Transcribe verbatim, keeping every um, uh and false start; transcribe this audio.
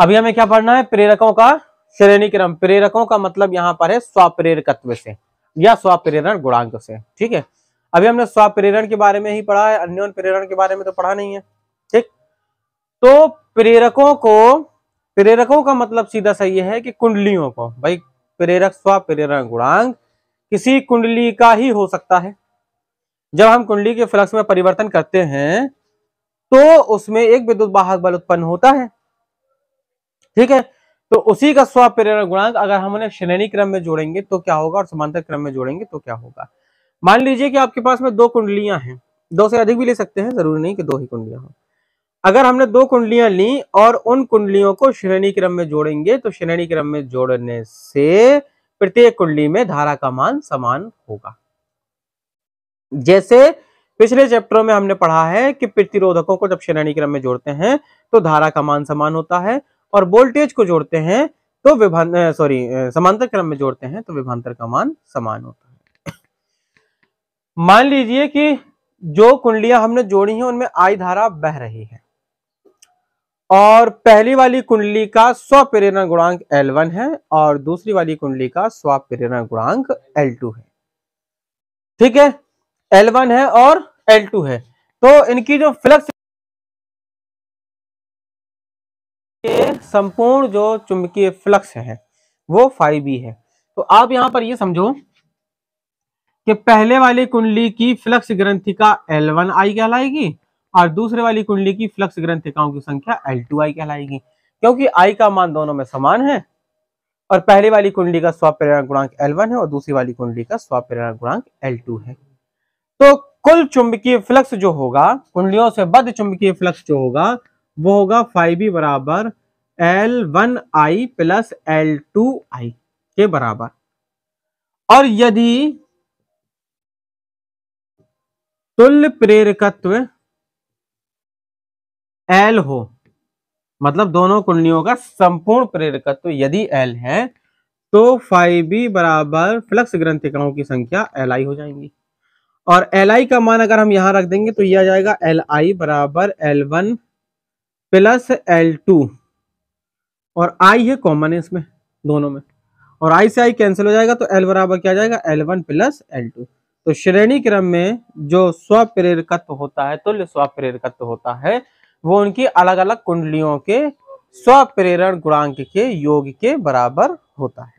अभी हमें क्या पढ़ना है, प्रेरकों का श्रेणी क्रम। प्रेरकों का मतलब यहाँ पर है स्वप्रेरकत्व से या स्वप्रेरण गुणांक से। ठीक है, अभी हमने स्वप्रेरण के बारे में ही पढ़ा है, अन्योन प्रेरण के बारे में तो पढ़ा नहीं है। ठीक, तो प्रेरकों को, प्रेरकों का मतलब सीधा सा ये है कि कुंडलियों को, भाई प्रेरक स्वप्रेरण गुणांक किसी कुंडली का ही हो सकता है। जब हम कुंडली के फ्लक्स में परिवर्तन करते हैं तो उसमें एक विद्युत वाहक बल उत्पन्न होता है। ठीक है, तो उसी का स्वप्रेरण गुणांक अगर हम उन्हें श्रेणी क्रम में जोड़ेंगे तो क्या होगा, और समांतर क्रम में जोड़ेंगे तो क्या होगा। मान लीजिए कि आपके पास में दो कुंडलियां हैं, दो से अधिक भी ले सकते हैं, जरूरी नहीं कि दो ही कुंडलियां हों। अगर हमने दो कुंडलियां ली और उन कुंडलियों को श्रेणी क्रम में जोड़ेंगे तो श्रेणी क्रम में जोड़ने से प्रत्येक कुंडली में धारा का मान समान होगा। जैसे पिछले चैप्टरों में हमने पढ़ा है कि प्रतिरोधकों को जब श्रेणी क्रम में जोड़ते हैं तो धारा का मान समान होता है, और वोल्टेज को जोड़ते हैं तो विभान सॉरी समांतर क्रम में जोड़ते हैं तो विभांतर का मान समान होता है। मान लीजिए कि जो कुंडलियां हमने जोड़ी हैं उनमें I धारा बह रही है और पहली वाली कुंडली का स्वप्रेरण गुणांक एल वन है और दूसरी वाली कुंडली का स्वप्रेरण गुणांक एल टू है। ठीक है, एल वन है और एल टू है, तो इनकी जो फ्लक्स संपूर्ण जो चुंबकीय फ्लक्स है वो फाइव बी है। तो आप यहां पर ये समझो कि पहले वाली कुंडली की फ्लक्स ग्रंथिका एल वन आई कहलाएगी और दूसरे वाली कुंडली की फ्लक्स ग्रंथिकाओं की संख्या एल टू आई कहलाएगी, क्योंकि I का मान दोनों में समान है और पहली वाली कुंडली का स्वप्रेरण गुणांक एल वन है और दूसरी वाली कुंडली का स्वप्रेरण गुणांक एल टू है। तो कुल चुंबकीय फ्लक्स जो होगा, कुंडलियों से बद्ध चुंबकीय फ्लक्स जो होगा वो होगा फाइव बी बराबर L one I plus L two I के बराबर। और यदि तुल्य प्रेरकत्व L हो, मतलब दोनों कुंडलियों का संपूर्ण प्रेरकत्व यदि L है तो फाइव बी बराबर फ्लक्स ग्रंथिकाओं की संख्या Li हो जाएंगी, और Li का मान अगर हम यहां रख देंगे तो यह आ जाएगा Li बराबर L one plus L two, और I है कॉमन है इसमें दोनों में, और I से I कैंसिल हो जाएगा तो L बराबर क्या जाएगा L one plus L two. तो श्रेणी क्रम में जो स्वप्रेरकत्व होता है, तुल्य स्वप्रेरकत्व होता है, वो उनकी अलग अलग कुंडलियों के स्वप्रेरण गुणांक के योग के बराबर होता है।